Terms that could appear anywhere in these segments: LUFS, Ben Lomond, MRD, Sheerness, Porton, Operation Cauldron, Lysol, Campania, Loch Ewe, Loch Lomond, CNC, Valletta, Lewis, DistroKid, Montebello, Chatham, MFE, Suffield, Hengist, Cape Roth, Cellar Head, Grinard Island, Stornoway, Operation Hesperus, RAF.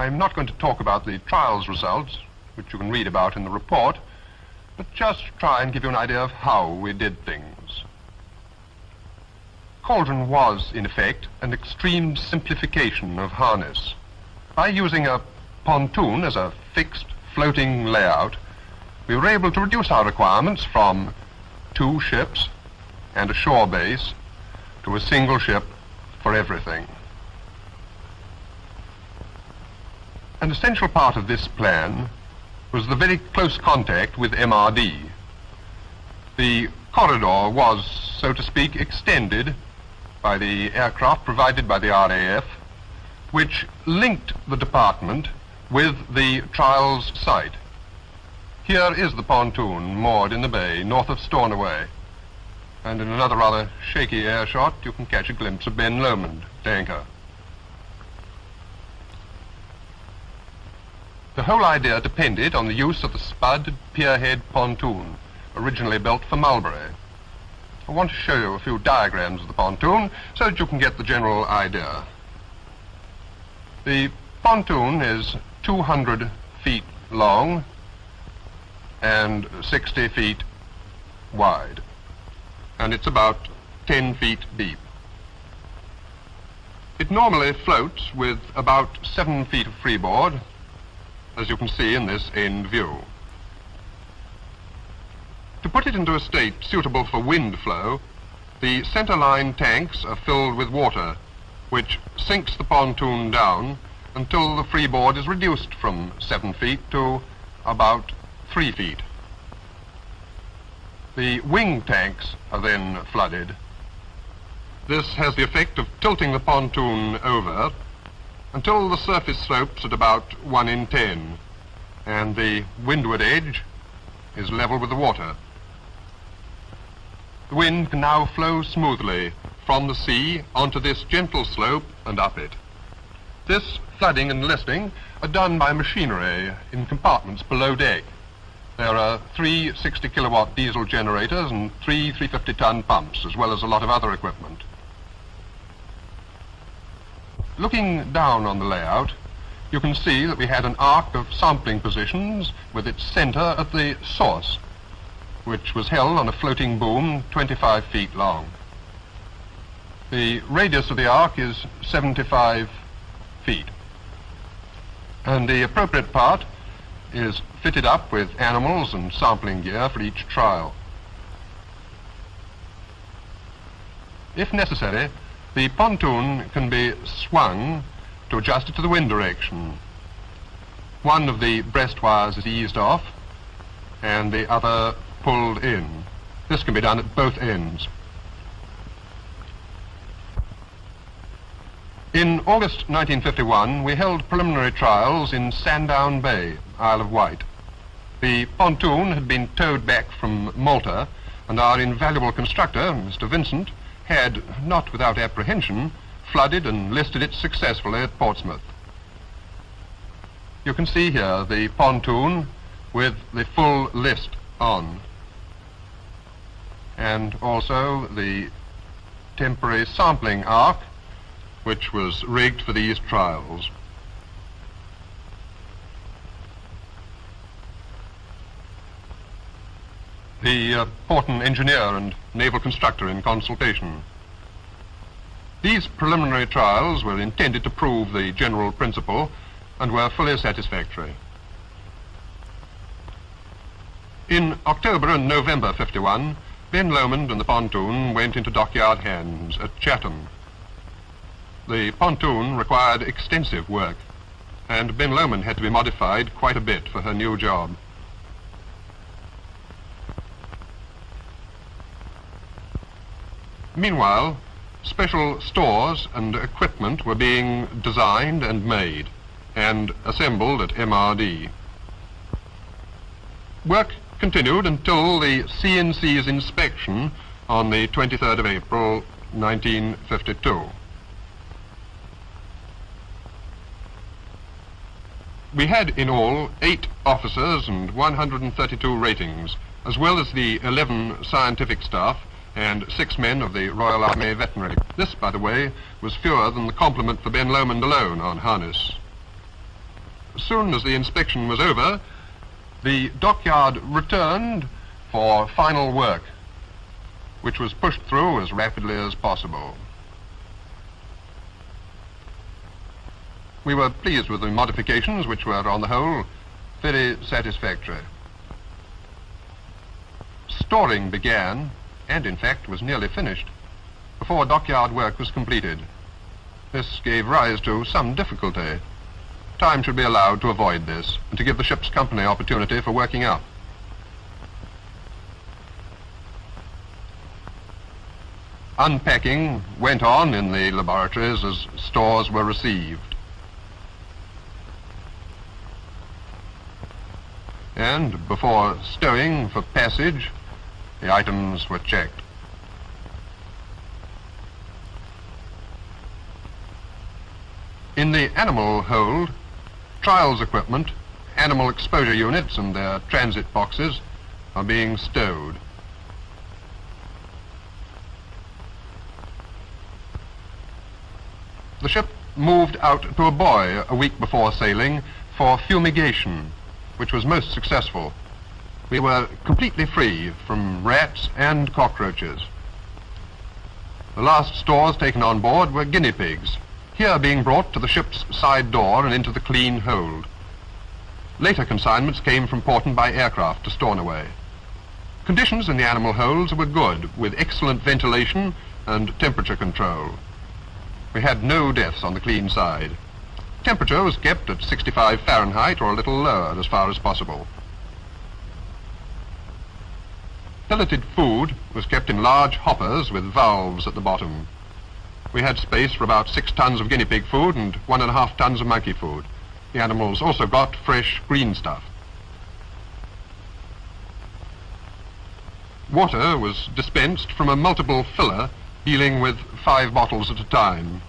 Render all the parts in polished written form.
I'm not going to talk about the trials results, which you can read about in the report, but just try and give you an idea of how we did things. Cauldron was, in effect, an extreme simplification of harness. By using a pontoon as a fixed floating layout, we were able to reduce our requirements from 2 ships and a shore base to a single ship for everything. An essential part of this plan was the very close contact with MRD. The corridor was, so to speak, extended by the aircraft provided by the RAF, which linked the department with the trials site. Here is the pontoon moored in the bay north of Stornoway, and in another rather shaky air shot you can catch a glimpse of Ben Lomond, anchor. The whole idea depended on the use of the spud pierhead pontoon, originally built for Mulberry. I want to show you a few diagrams of the pontoon so that you can get the general idea. The pontoon is 200 feet long and 60 feet wide, and it's about 10 feet deep. It normally floats with about 7 feet of freeboard, as you can see in this end view. To put it into a state suitable for wind flow, the centerline tanks are filled with water, which sinks the pontoon down until the freeboard is reduced from 7 feet to about 3 feet. The wing tanks are then flooded. This has the effect of tilting the pontoon over until the surface slopes at about 1 in 10, and the windward edge is level with the water. The wind can now flow smoothly from the sea onto this gentle slope and up it. This flooding and listing are done by machinery in compartments below deck. There are 3 60-kilowatt diesel generators and 3 350-ton pumps, as well as a lot of other equipment. Looking down on the layout, you can see that we had an arc of sampling positions with its center at the source, which was held on a floating boom 25 feet long. The radius of the arc is 75 feet, and the appropriate part is fitted up with animals and sampling gear for each trial. If necessary, the pontoon can be swung to adjust it to the wind direction. One of the breast wires is eased off and the other pulled in. This can be done at both ends. In August 1951, we held preliminary trials in Sandown Bay, Isle of Wight. The pontoon had been towed back from Malta, and our invaluable constructor, Mr. Vincent, had, not without apprehension, flooded and listed it successfully at Portsmouth. You can see here the pontoon with the full list on, and also the temporary sampling arc which was rigged for these trials. The Porton engineer and naval constructor in consultation. These preliminary trials were intended to prove the general principle and were fully satisfactory. In October and November 51, Ben Lomond and the pontoon went into dockyard hands at Chatham. The pontoon required extensive work, and Ben Lomond had to be modified quite a bit for her new job. Meanwhile, special stores and equipment were being designed and made and assembled at MRD. Work continued until the CNC's inspection on the 23rd of April 1952. We had in all 8 officers and 132 ratings, as well as the 11 scientific staff and 6 men of the Royal Army Veterinary. This, by the way, was fewer than the compliment for Ben Lomond alone on harness. soon as the inspection was over, the dockyard returned for final work, which was pushed through as rapidly as possible. We were pleased with the modifications, which were, on the whole, very satisfactory. Storing began, and in fact was nearly finished, before dockyard work was completed. This gave rise to some difficulty. Time should be allowed to avoid this, and to give the ship's company opportunity for working up. Unpacking went on in the laboratories as stores were received. And before stowing for passage, the items were checked. In the animal hold, trials equipment, animal exposure units and their transit boxes are being stowed. The ship moved out to a buoy a week before sailing for fumigation, which was most successful. We were completely free from rats and cockroaches. The last stores taken on board were guinea pigs, here being brought to the ship's side door and into the clean hold. Later consignments came from Porton by aircraft to Stornoway. Conditions in the animal holds were good, with excellent ventilation and temperature control. We had no deaths on the clean side. Temperature was kept at 65 Fahrenheit or a little lower as far as possible. Pelleted food was kept in large hoppers with valves at the bottom. We had space for about 6 tons of guinea pig food and 1.5 tons of monkey food. The animals also got fresh green stuff. Water was dispensed from a multiple filler dealing with 5 bottles at a time.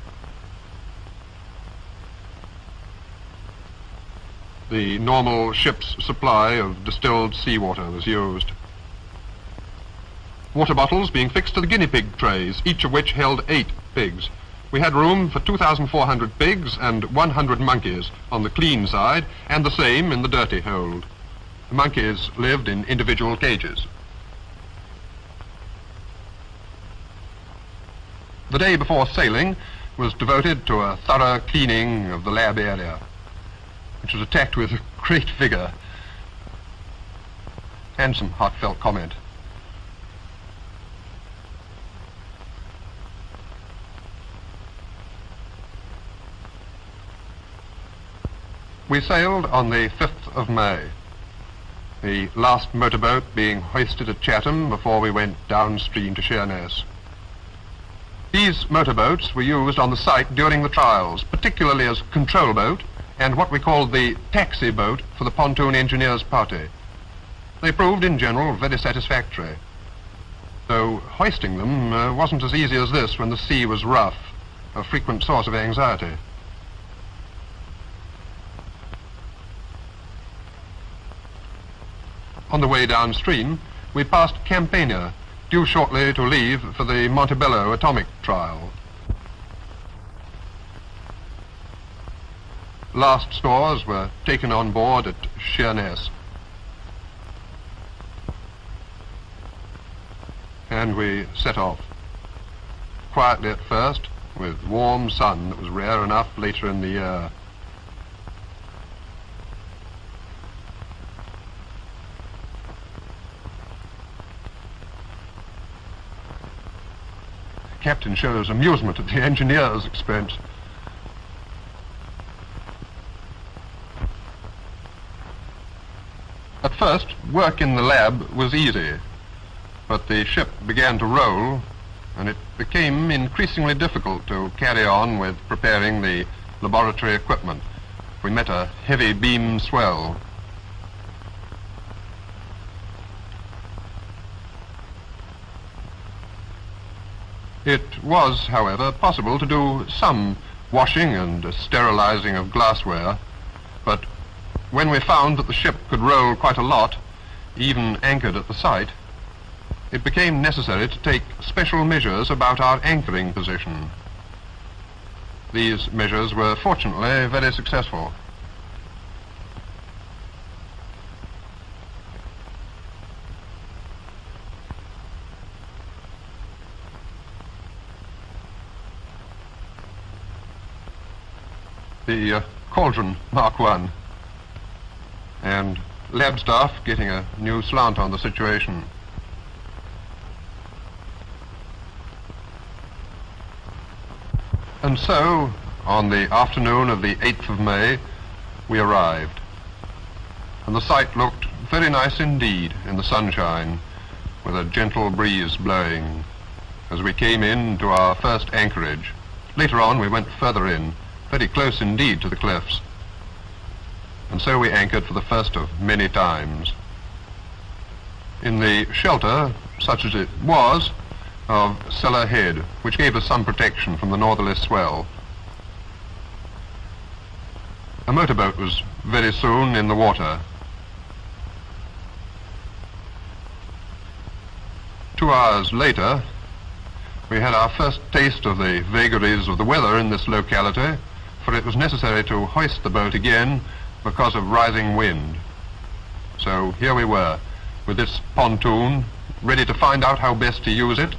The normal ship's supply of distilled seawater was used. Water bottles being fixed to the guinea pig trays, each of which held 8 pigs. We had room for 2,400 pigs and 100 monkeys on the clean side, and the same in the dirty hold. The monkeys lived in individual cages. The day before sailing was devoted to a thorough cleaning of the lab area, which was attacked with great vigor and some heartfelt comment. We sailed on the 5th of May, the last motorboat being hoisted at Chatham before we went downstream to Sheerness. These motorboats were used on the site during the trials, particularly as control boat and what we called the taxi boat for the pontoon engineers' party. They proved in general very satisfactory, though hoisting them wasn't as easy as this when the sea was rough, a frequent source of anxiety. On the way downstream, we passed Campania, due shortly to leave for the Montebello atomic trial. Last stores were taken on board at Sheerness. And we set off, quietly at first, with warm sun that was rare enough later in the year. Captain shows amusement at the engineer's expense. At first, work in the lab was easy, but the ship began to roll, and it became increasingly difficult to carry on with preparing the laboratory equipment. We met a heavy beam swell. It was, however, possible to do some washing and sterilizing of glassware, but when we found that the ship could roll quite a lot, even anchored at the site, it became necessary to take special measures about our anchoring position. These measures were fortunately very successful. the Cauldron Mark I, and lab staff getting a new slant on the situation. And so, on the afternoon of the 8th of May, we arrived. And the site looked very nice indeed in the sunshine, with a gentle breeze blowing, as we came in to our first anchorage. Later on we went further in, very close indeed to the cliffs. And so we anchored for the first of many times. In the shelter, such as it was, of Cellar Head, which gave us some protection from the northerly swell. A motorboat was very soon in the water. 2 hours later, we had our first taste of the vagaries of the weather in this locality, for it was necessary to hoist the boat again because of rising wind. So here we were, with this pontoon, ready to find out how best to use it,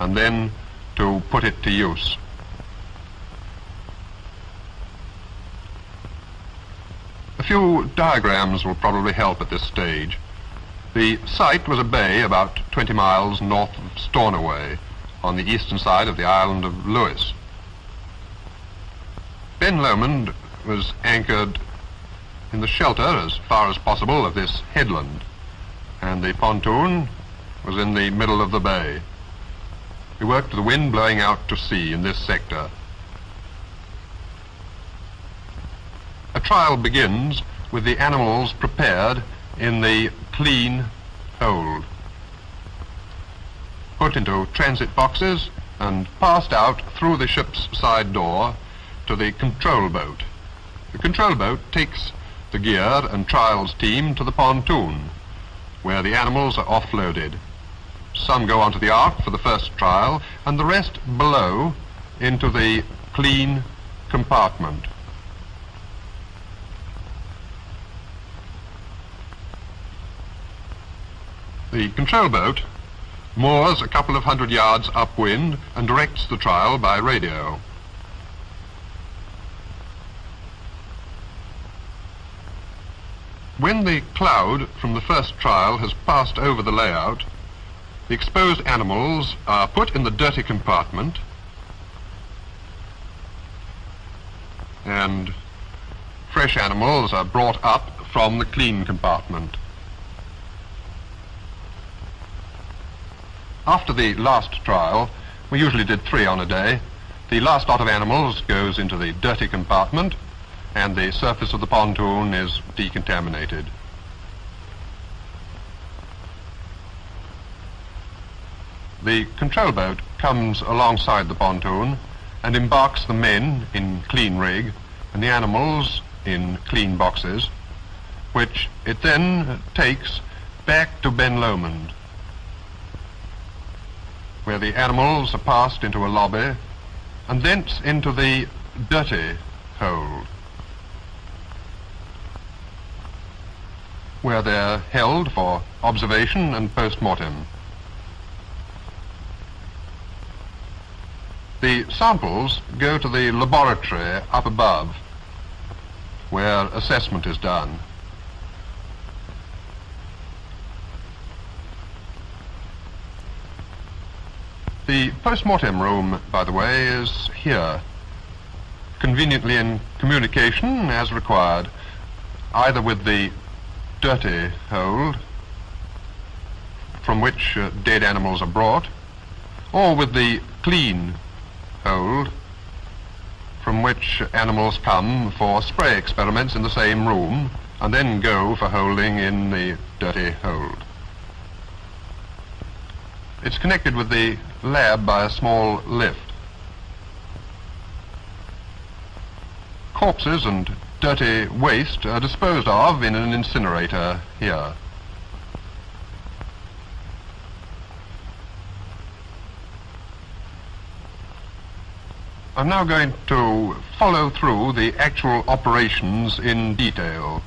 and then to put it to use. A few diagrams will probably help at this stage. The site was a bay about 20 miles north of Stornoway, on the eastern side of the island of Lewis. Ben Lomond was anchored in the shelter as far as possible of this headland, and the pontoon was in the middle of the bay. We worked the wind blowing out to sea in this sector. A trial begins with the animals prepared in the clean hold, put into transit boxes and passed out through the ship's side door to the control boat. The control boat takes the gear and trials team to the pontoon, where the animals are offloaded. Some go onto the ark for the first trial, and the rest below into the clean compartment. The control boat moors a couple of hundred yards upwind and directs the trial by radio. When the cloud from the first trial has passed over the layout, the exposed animals are put in the dirty compartment and fresh animals are brought up from the clean compartment. After the last trial, we usually did 3 on a day, the last lot of animals goes into the dirty compartment and the surface of the pontoon is decontaminated. The control boat comes alongside the pontoon and embarks the men in clean rig and the animals in clean boxes, which it then takes back to Ben Lomond, where the animals are passed into a lobby and thence into the dirty hold, where they're held for observation and post-mortem. The samples go to the laboratory up above, where assessment is done. The post-mortem room, by the way, is here, conveniently in communication as required, either with the dirty hold, from which dead animals are brought, or with the clean hold, from which animals come for spray experiments in the same room and then go for holding in the dirty hold. It's connected with the lab by a small lift. Corpses and dirty waste are disposed of in an incinerator here. I'm now going to follow through the actual operations in detail.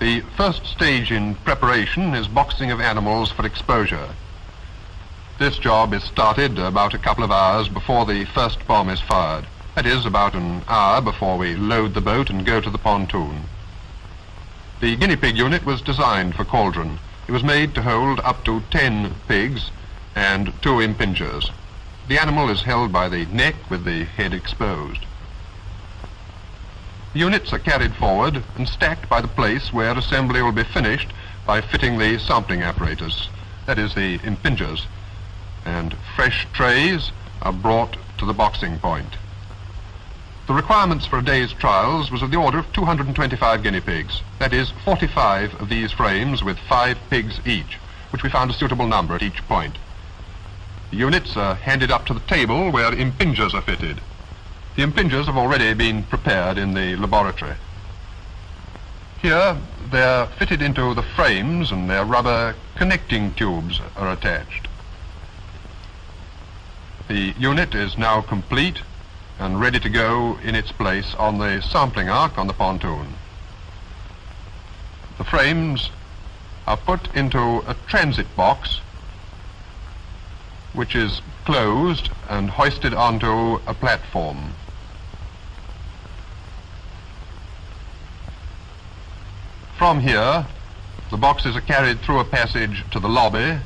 The first stage in preparation is boxing of animals for exposure. This job is started about a couple of hours before the first bomb is fired. That is about an hour before we load the boat and go to the pontoon. The guinea pig unit was designed for Cauldron. It was made to hold up to 10 pigs and 2 impingers. The animal is held by the neck with the head exposed. The units are carried forward and stacked by the place where assembly will be finished by fitting the sampling apparatus, that is the impingers, and fresh trays are brought to the boxing point. The requirements for a day's trials was of the order of 225 guinea pigs, that is 45 of these frames with 5 pigs each, which we found a suitable number at each point. The units are handed up to the table where impingers are fitted. The impingers have already been prepared in the laboratory. Here they're fitted into the frames and their rubber connecting tubes are attached. The unit is now complete and ready to go in its place on the sampling arc on the pontoon. The frames are put into a transit box which is closed and hoisted onto a platform. From here, the boxes are carried through a passage to the lobby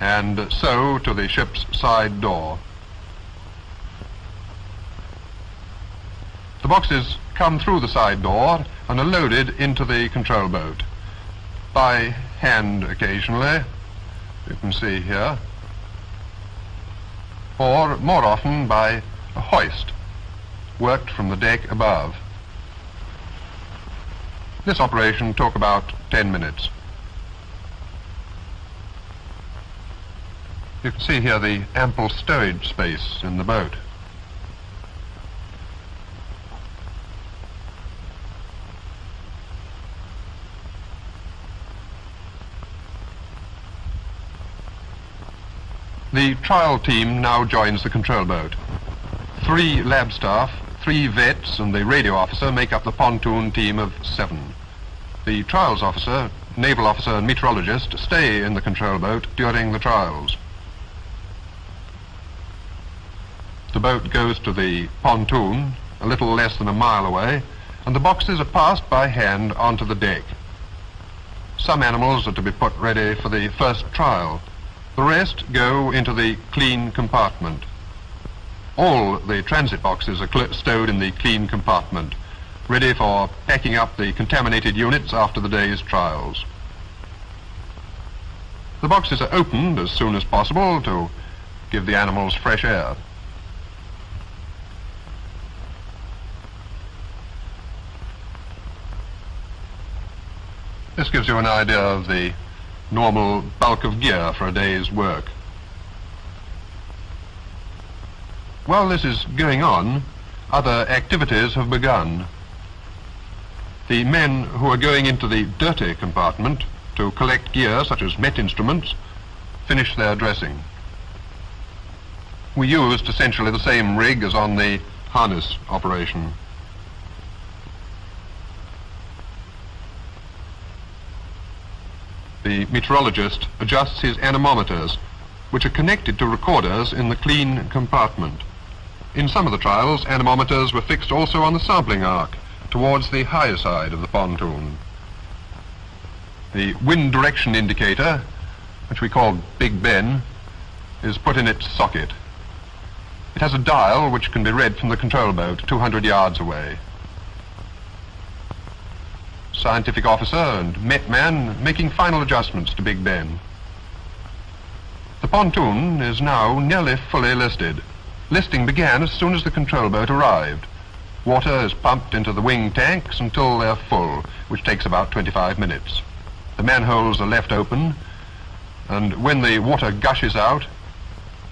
and so to the ship's side door. The boxes come through the side door and are loaded into the control boat. By hand occasionally, you can see here, or more often by a hoist worked from the deck above. This operation took about 10 minutes. You can see here the ample stowage space in the boat. The trial team now joins the control boat. 3 lab staff, 3 vets and the radio officer make up the pontoon team of 7. The trials officer, naval officer and meteorologist stay in the control boat during the trials. The boat goes to the pontoon a little less than a mile away and the boxes are passed by hand onto the deck. Some animals are to be put ready for the first trial. The rest go into the clean compartment. All the transit boxes are stowed in the clean compartment, ready for packing up the contaminated units after the day's trials. The boxes are opened as soon as possible to give the animals fresh air. This gives you an idea of the normal bulk of gear for a day's work. While this is going on, other activities have begun. The men who are going into the dirty compartment to collect gear such as MET instruments finish their dressing. We used essentially the same rig as on the harness operation. The meteorologist adjusts his anemometers, which are connected to recorders in the clean compartment. In some of the trials, anemometers were fixed also on the sampling arc, towards the high side of the pontoon. The wind direction indicator, which we call Big Ben, is put in its socket. It has a dial which can be read from the control boat 200 yards away. Scientific officer and MET man making final adjustments to Big Ben. The pontoon is now nearly fully listed. Listing began as soon as the control boat arrived. Water is pumped into the wing tanks until they're full, which takes about 25 minutes. The manholes are left open, and when the water gushes out,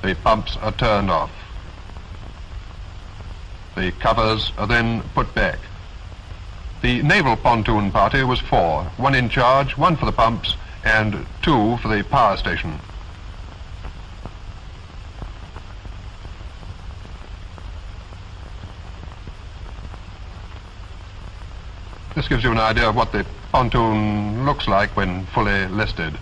the pumps are turned off. The covers are then put back. The naval pontoon party was 4, 1 in charge, 1 for the pumps, and 2 for the power station. This gives you an idea of what the pontoon looks like when fully listed.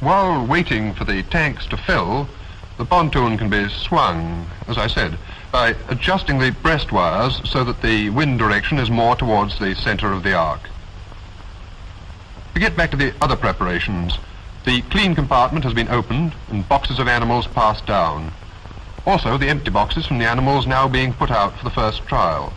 While waiting for the tanks to fill, the pontoon can be swung, as I said, by adjusting the breast wires so that the wind direction is more towards the center of the arc. To get back to the other preparations, the clean compartment has been opened and boxes of animals passed down. Also, the empty boxes from the animals now being put out for the first trial.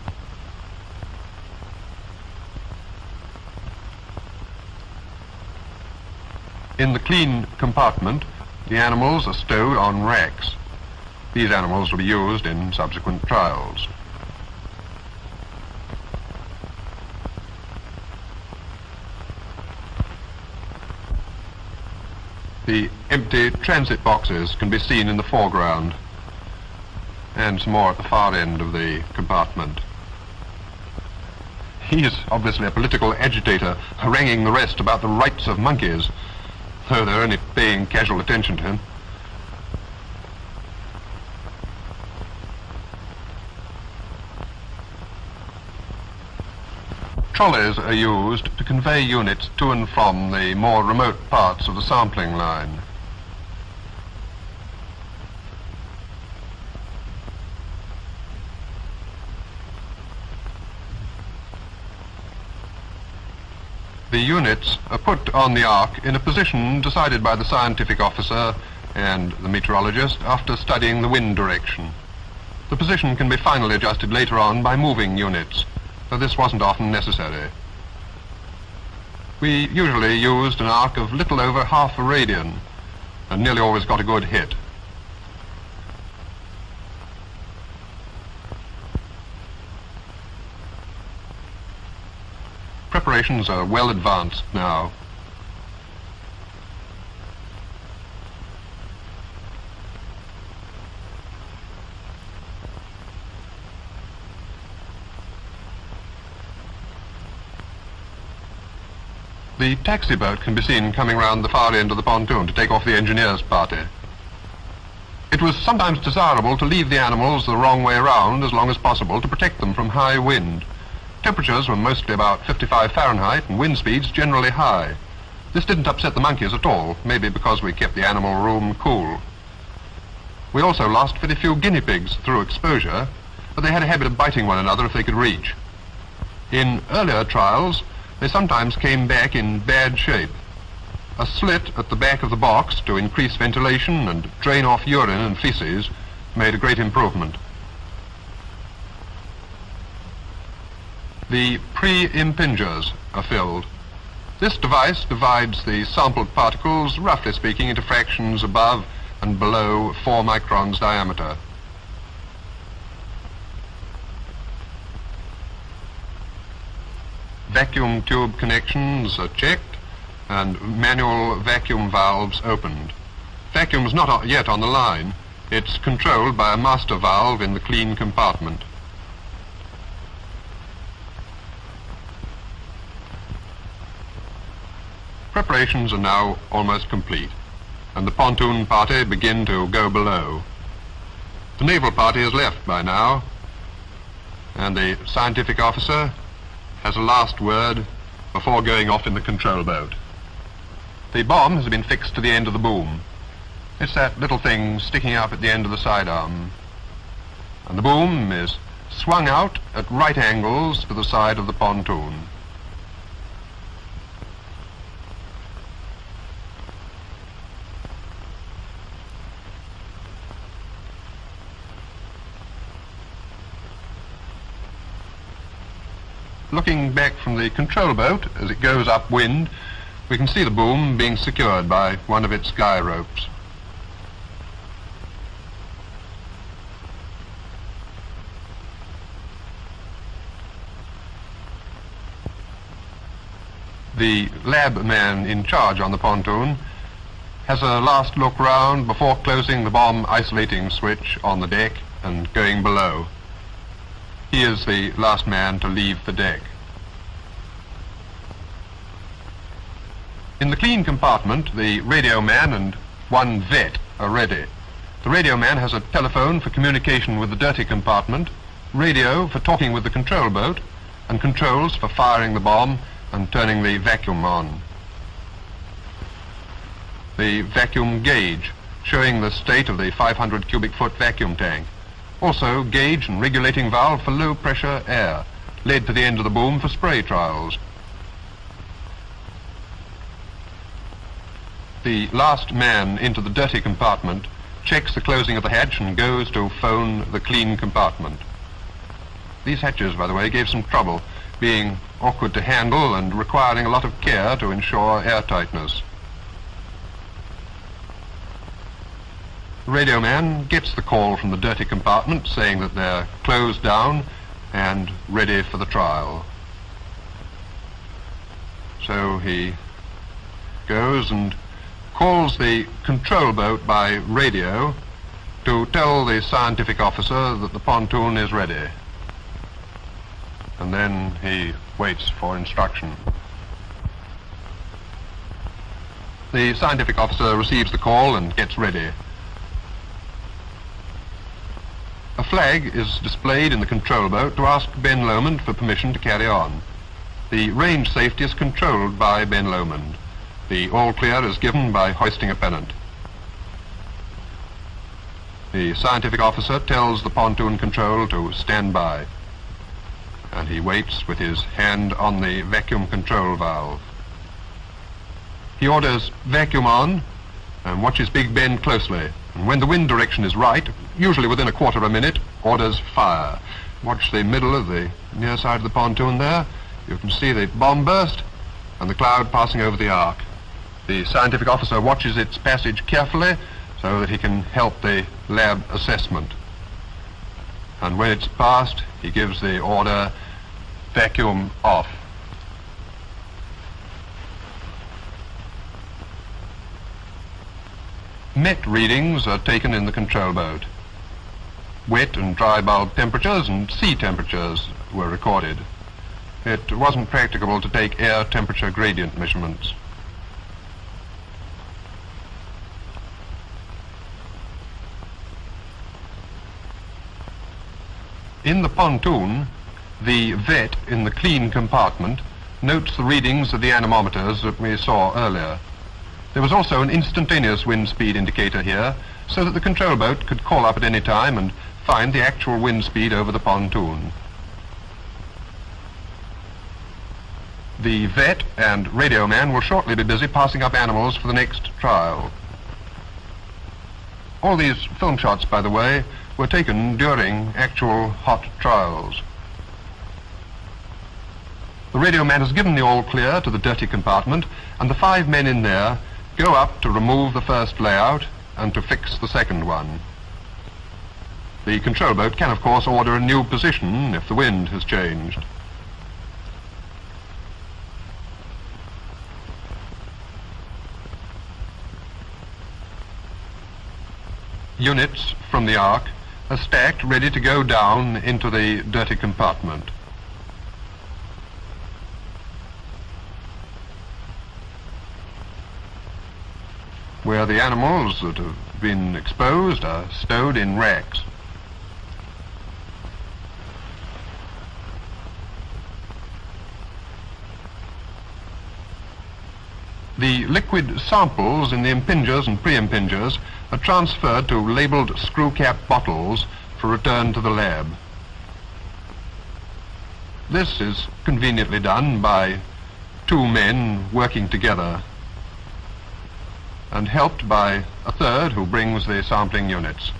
In the clean compartment, the animals are stowed on racks. These animals will be used in subsequent trials. The empty transit boxes can be seen in the foreground, and some more at the far end of the compartment. He is obviously a political agitator, haranguing the rest about the rights of monkeys, though they're only paying casual attention to him. Trolleys are used to convey units to and from the more remote parts of the sampling line. The units are put on the arc in a position decided by the scientific officer and the meteorologist after studying the wind direction. The position can be finally adjusted later on by moving units, though this wasn't often necessary. We usually used an arc of little over half a radian and nearly always got a good hit. Preparations are well advanced now. The taxi boat can be seen coming round the far end of the pontoon to take off the engineers' party. It was sometimes desirable to leave the animals the wrong way round as long as possible to protect them from high wind. Temperatures were mostly about 55 Fahrenheit and wind speeds generally high. This didn't upset the monkeys at all, maybe because we kept the animal room cool. We also lost very few guinea pigs through exposure, but they had a habit of biting one another if they could reach. In earlier trials, they sometimes came back in bad shape. A slit at the back of the box to increase ventilation and drain off urine and feces made a great improvement. The pre-impingers are filled. This device divides the sampled particles, roughly speaking, into fractions above and below 4 microns diameter. Vacuum tube connections are checked and manual vacuum valves opened. Vacuum's not yet on the line. It's controlled by a master valve in the clean compartment. Preparations are now almost complete, and the pontoon party begin to go below. The naval party is left by now, and the scientific officer has a last word before going off in the control boat. The bomb has been fixed to the end of the boom. It's that little thing sticking up at the end of the sidearm. And the boom is swung out at right angles to the side of the pontoon. Looking back from the control boat as it goes upwind, we can see the boom being secured by one of its guy ropes. The lab man in charge on the pontoon has a last look round before closing the bomb isolating switch on the deck and going below. He is the last man to leave the deck. In the clean compartment, the radio man and one vet are ready. The radio man has a telephone for communication with the dirty compartment, radio for talking with the control boat, and controls for firing the bomb and turning the vacuum on. the vacuum gauge, showing the state of the 500 cubic foot vacuum tank. Also, gauge and regulating valve for low pressure air, led to the end of the boom for spray trials. The last man into the dirty compartment checks the closing of the hatch and goes to phone the clean compartment. These hatches, by the way, gave some trouble, being awkward to handle and requiring a lot of care to ensure airtightness. The radio man gets the call from the dirty compartment saying that they're closed down and ready for the trial. So he goes and calls the control boat by radio to tell the scientific officer that the pontoon is ready. And then he waits for instruction. The scientific officer receives the call and gets ready. A flag is displayed in the control boat to ask Ben Lomond for permission to carry on. The range safety is controlled by Ben Lomond. The all-clear is given by hoisting a pennant. The scientific officer tells the pontoon control to stand by, and he waits with his hand on the vacuum control valve. He orders vacuum on and watches Big Ben closely, and when the wind direction is right, usually within a quarter of a minute, orders fire. Watch the middle of the near side of the pontoon there. You can see the bomb burst and the cloud passing over the arc. The scientific officer watches its passage carefully so that he can help the lab assessment. And when it's passed, he gives the order, vacuum off. Met readings are taken in the control boat. Wet and dry bulb temperatures and sea temperatures were recorded. It wasn't practicable to take air temperature gradient measurements. In the pontoon, the vet in the clean compartment notes the readings of the anemometers that we saw earlier. There was also an instantaneous wind speed indicator here, so that the control boat could call up at any time and find the actual wind speed over the pontoon. The vet and radio man will shortly be busy passing up animals for the next trial. All these film shots, by the way, were taken during actual hot trials. The radio man has given the all clear to the dirty compartment, and the five men in there go up to remove the first layout and to fix the second one. The control boat can, of course, order a new position if the wind has changed. Units from the ark are stacked ready to go down into the dirty compartment. Where the animals that have been exposed are stowed in racks. The liquid samples in the impingers and pre-impingers are transferred to labelled screw cap bottles for return to the lab. This is conveniently done by two men working together and helped by a third who brings the sampling units.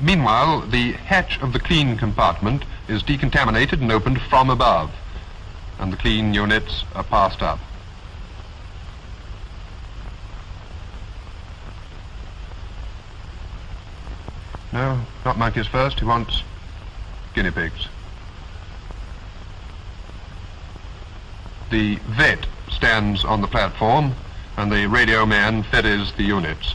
Meanwhile, the hatch of the clean compartment is decontaminated and opened from above, and the clean units are passed up. No, not monkeys first, he wants guinea pigs. The vet stands on the platform and the radio man ferries the units.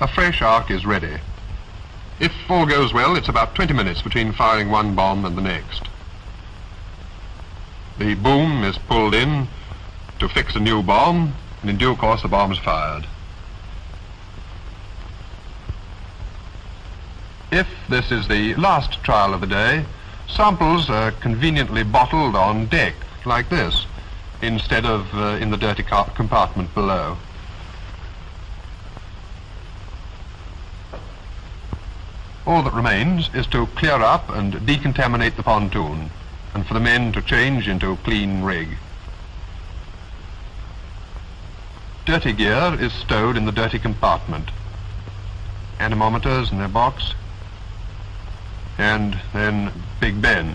A fresh arc is ready. If all goes well, it's about 20 minutes between firing one bomb and the next. The boom is pulled in to fix a new bomb and in due course the bombs fired. If this is the last trial of the day, samples are conveniently bottled on deck, like this, instead of in the dirty compartment below. All that remains is to clear up and decontaminate the pontoon, and for the men to change into clean rig. Dirty gear is stowed in the dirty compartment. Anemometers in their box, and then Big Ben.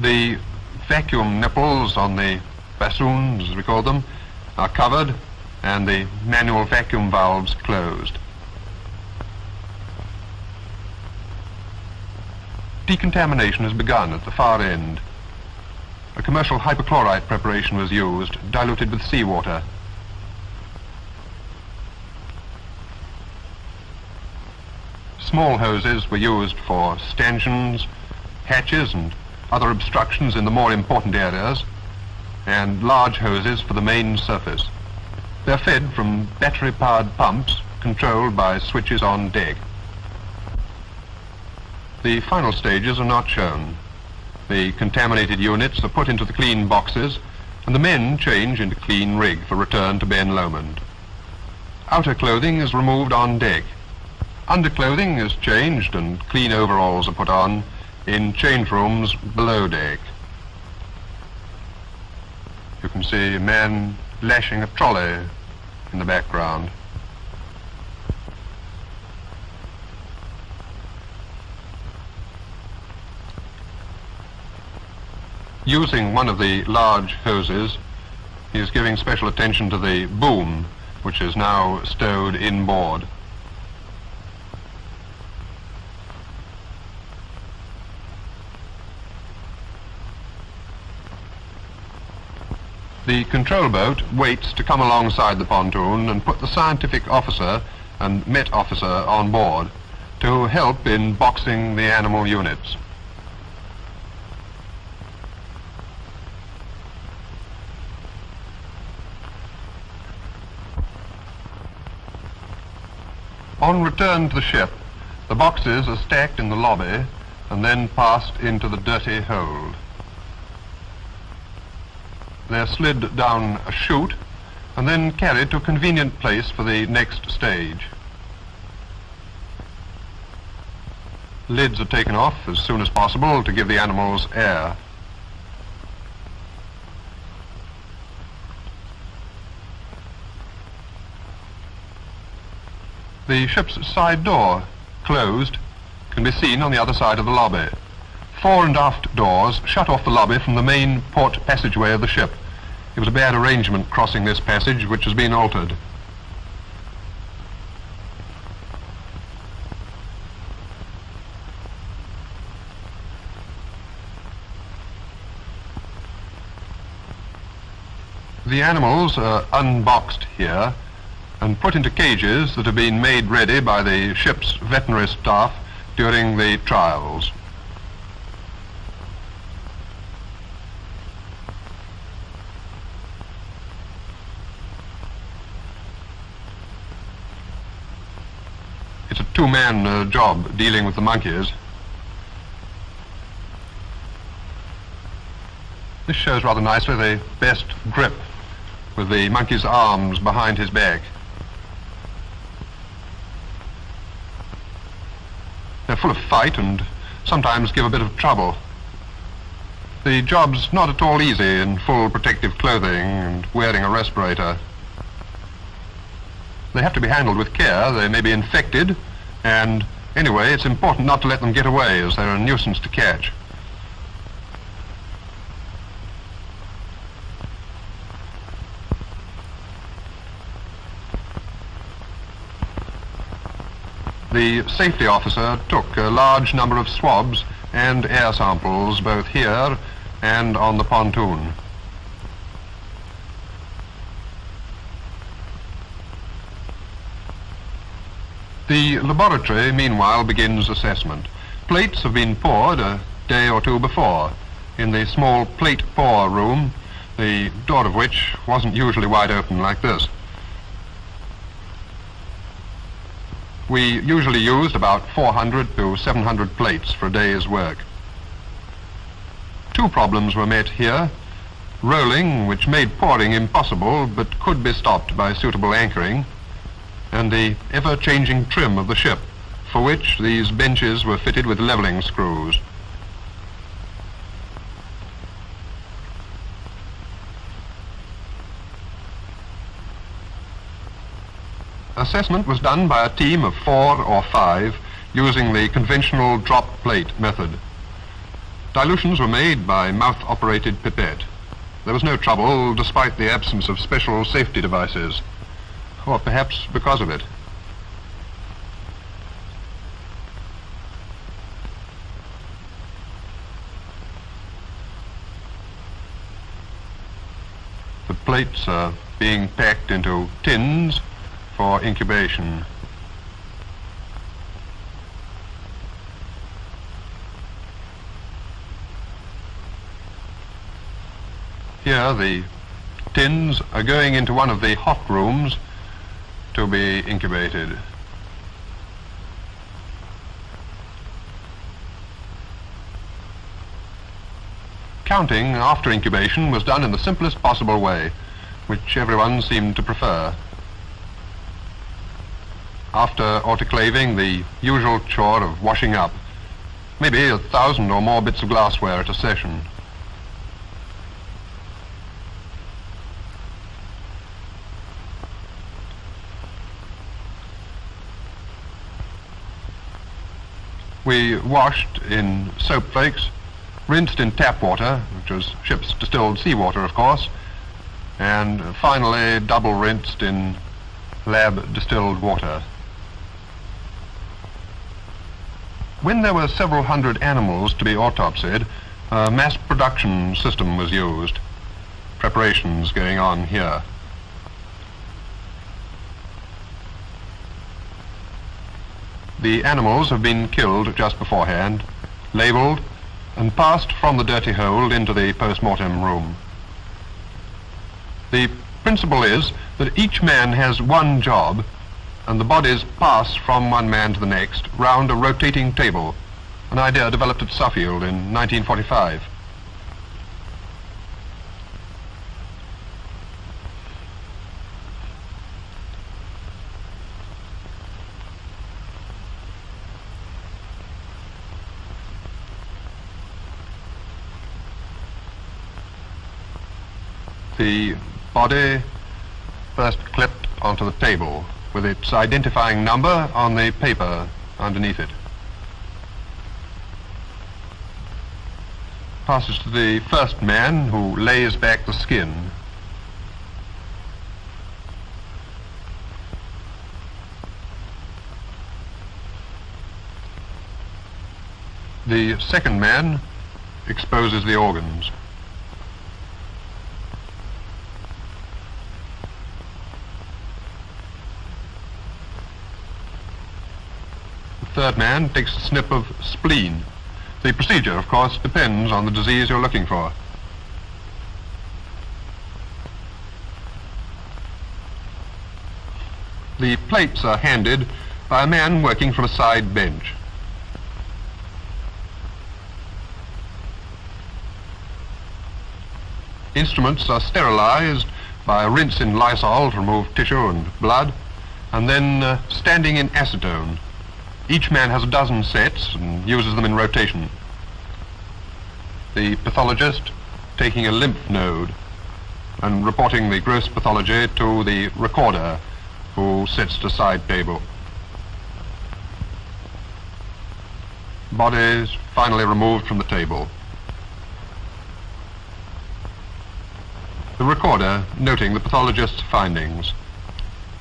The vacuum nipples on the bassoons, as we call them, are covered and the manual vacuum valves closed. Decontamination has begun at the far end. A commercial hypochlorite preparation was used, diluted with seawater. Small hoses were used for stanchions, hatches and other obstructions in the more important areas, and large hoses for the main surface. They're fed from battery-powered pumps controlled by switches on deck. The final stages are not shown. The contaminated units are put into the clean boxes and the men change into clean rig for return to Ben Lomond. Outer clothing is removed on deck. Underclothing is changed and clean overalls are put on in change rooms below deck. You can see a man lashing a trolley in the background. Using one of the large hoses, he is giving special attention to the boom, which is now stowed inboard. The control boat waits to come alongside the pontoon and put the scientific officer and met officer on board to help in boxing the animal units. On return to the ship, the boxes are stacked in the lobby and then passed into the dirty hold. They're slid down a chute and then carried to a convenient place for the next stage. Lids are taken off as soon as possible to give the animals air. The ship's side door, closed, can be seen on the other side of the lobby. Fore and aft doors shut off the lobby from the main port passageway of the ship. It was a bad arrangement crossing this passage, which has been altered. The animals are unboxed here and put into cages that have been made ready by the ship's veterinary staff during the trials. It's a two-man job dealing with the monkeys. This shows rather nicely the best grip with the monkey's arms behind his back. They're full of fight and sometimes give a bit of trouble. The job's not at all easy in full protective clothing and wearing a respirator. They have to be handled with care. They may be infected, and anyway, it's important not to let them get away as they're a nuisance to catch. The safety officer took a large number of swabs and air samples both here and on the pontoon. The laboratory, meanwhile, begins assessment. Plates have been poured a day or two before in the small plate pour room, the door of which wasn't usually wide open like this. We usually used about 400 to 700 plates for a day's work. Two problems were met here. Rolling, which made pouring impossible but could be stopped by suitable anchoring, and the ever-changing trim of the ship, for which these benches were fitted with levelling screws. Assessment was done by a team of 4 or 5 using the conventional drop plate method. Dilutions were made by mouth-operated pipette. There was no trouble despite the absence of special safety devices, or perhaps because of it. The plates are being packed into tins for incubation. Here the tins are going into one of the hot rooms to be incubated. Counting after incubation was done in the simplest possible way, which everyone seemed to prefer. After autoclaving, the usual chore of washing up, maybe 1,000 or more bits of glassware at a session. We washed in soap flakes, rinsed in tap water, which was ship's distilled seawater, of course, and finally double rinsed in lab distilled water. When there were several hundred animals to be autopsied, a mass production system was used. Preparations going on here. The animals have been killed just beforehand, labelled, and passed from the dirty hold into the post-mortem room. The principle is that each man has one job, and the bodies pass from one man to the next round a rotating table, an idea developed at Suffield in 1945. The body first clipped onto the table with its identifying number on the paper underneath it. Passes to the first man, who lays back the skin. The second man exposes the organs. Third man takes a snip of spleen. The procedure, of course, depends on the disease you're looking for. The plates are handed by a man working from a side bench. Instruments are sterilized by a rinse in Lysol to remove tissue and blood, and then standing in acetone. Each man has a dozen sets and uses them in rotation. The pathologist taking a lymph node and reporting the gross pathology to the recorder, who sits at a side table. Bodies finally removed from the table. The recorder noting the pathologist's findings.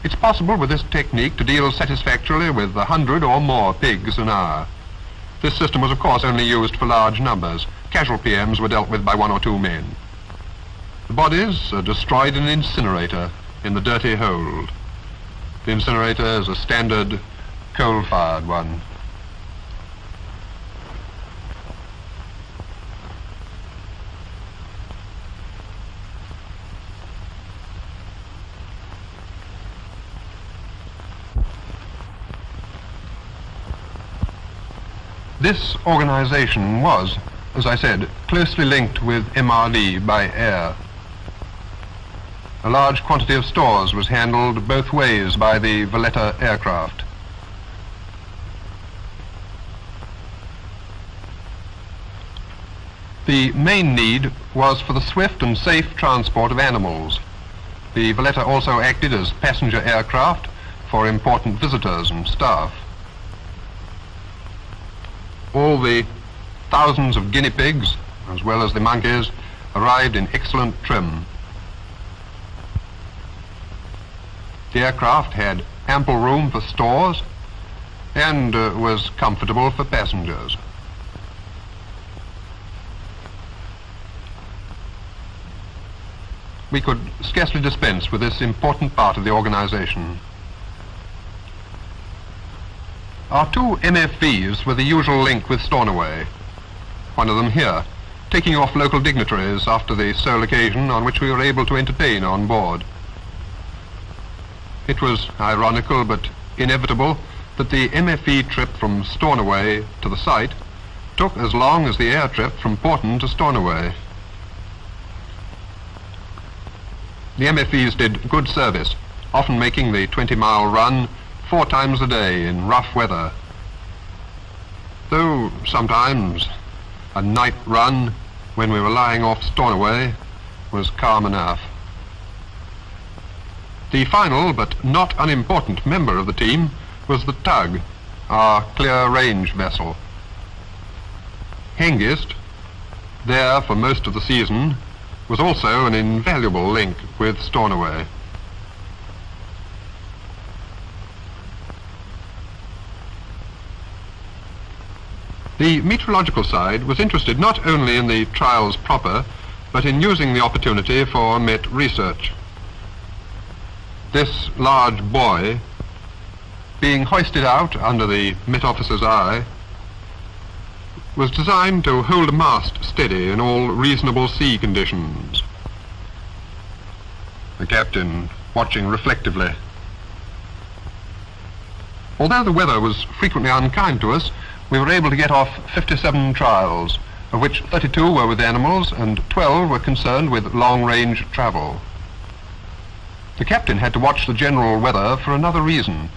It's possible with this technique to deal satisfactorily with 100 or more pigs an hour. This system was, of course, only used for large numbers. Casual PMs were dealt with by 1 or 2 men. The bodies are destroyed in an incinerator in the dirty hold. The incinerator is a standard coal-fired one. This organization was, as I said, closely linked with MRD by air. A large quantity of stores was handled both ways by the Valletta aircraft. The main need was for the swift and safe transport of animals. The Valletta also acted as passenger aircraft for important visitors and staff. All the thousands of guinea pigs, as well as the monkeys, arrived in excellent trim. The aircraft had ample room for stores and was comfortable for passengers. We could scarcely dispense with this important part of the organization. Our two MFEs were the usual link with Stornoway, one of them here, taking off local dignitaries after the sole occasion on which we were able to entertain on board. It was ironical but inevitable that the MFE trip from Stornoway to the site took as long as the air trip from Porton to Stornoway. The MFEs did good service, often making the 20-mile run 4 times a day in rough weather, though sometimes a night run when we were lying off Stornoway was calm enough. The final but not unimportant member of the team was the tug, our clear range vessel. Hengist, there for most of the season, was also an invaluable link with Stornoway. The meteorological side was interested not only in the trials proper, but in using the opportunity for met research. This large buoy, being hoisted out under the Met officer's eye, was designed to hold a mast steady in all reasonable sea conditions. The captain watching reflectively. Although the weather was frequently unkind to us, we were able to get off 57 trials, of which 32 were with animals and 12 were concerned with long-range travel. The captain had to watch the general weather for another reason.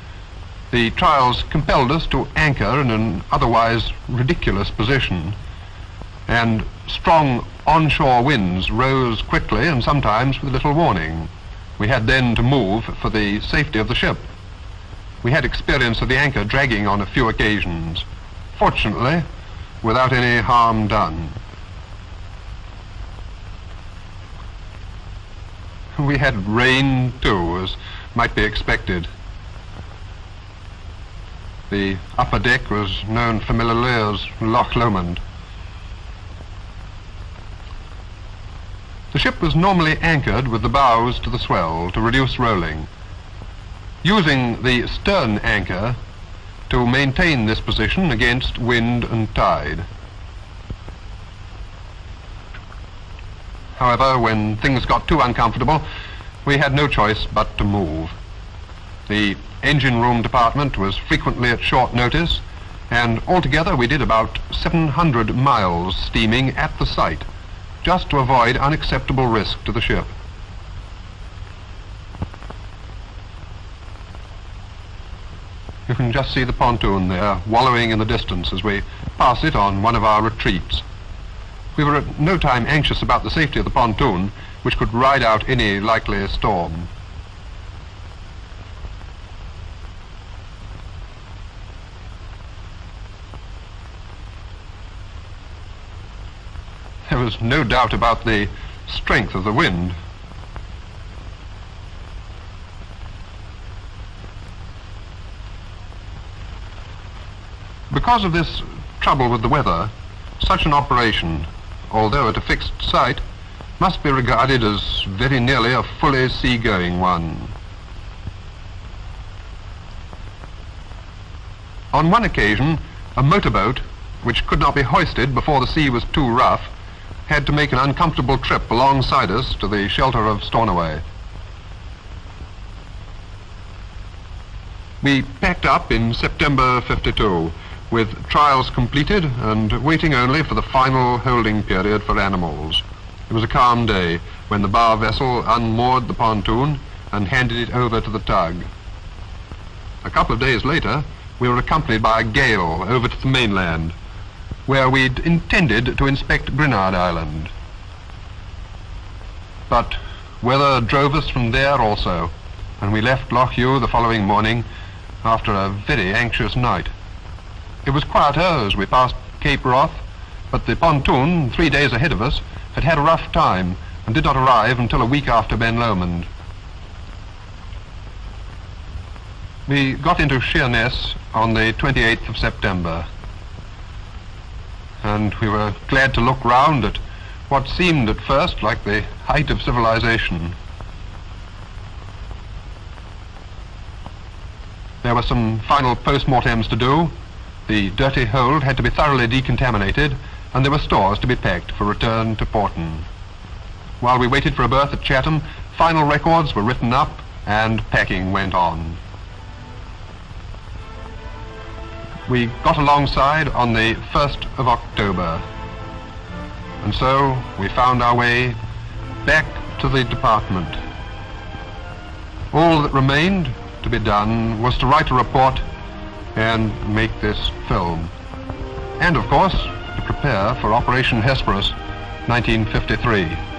The trials compelled us to anchor in an otherwise ridiculous position, and strong onshore winds rose quickly and sometimes with little warning. We had then to move for the safety of the ship. We had experience of the anchor dragging on a few occasions, fortunately without any harm done. We had rain too, as might be expected. The upper deck was known familiarly as Loch Lomond. The ship was normally anchored with the bows to the swell to reduce rolling. Using the stern anchor to maintain this position against wind and tide. However, when things got too uncomfortable, we had no choice but to move. The engine room department was frequently at short notice, and altogether we did about 700 miles steaming at the site, just to avoid unacceptable risk to the ship. You can just see the pontoon there, wallowing in the distance as we pass it on one of our retreats. We were at no time anxious about the safety of the pontoon, which could ride out any likely storm. There was no doubt about the strength of the wind. Because of this trouble with the weather, such an operation, although at a fixed site, must be regarded as very nearly a fully seagoing one. On one occasion, a motorboat, which could not be hoisted before the sea was too rough, had to make an uncomfortable trip alongside us to the shelter of Stornoway. We packed up in September '52, with trials completed and waiting only for the final holding period for animals. It was a calm day when the bow vessel unmoored the pontoon and handed it over to the tug. A couple of days later, we were accompanied by a gale over to the mainland, where we'd intended to inspect Grinard Island. But weather drove us from there also, and we left Loch Ewe the following morning after a very anxious night. It was quieter as we passed Cape Roth, but the pontoon 3 days ahead of us had had a rough time and did not arrive until a week after Ben Lomond. We got into Sheerness on the 28th of September, and we were glad to look round at what seemed at first like the height of civilization. There were some final post-mortems to do. The dirty hold had to be thoroughly decontaminated, and there were stores to be packed for return to Porton. While we waited for a berth at Chatham, final records were written up and packing went on. We got alongside on the 1st of October, and so we found our way back to the department. All that remained to be done was to write a report and make this film, and of course to prepare for Operation Hesperus, 1953.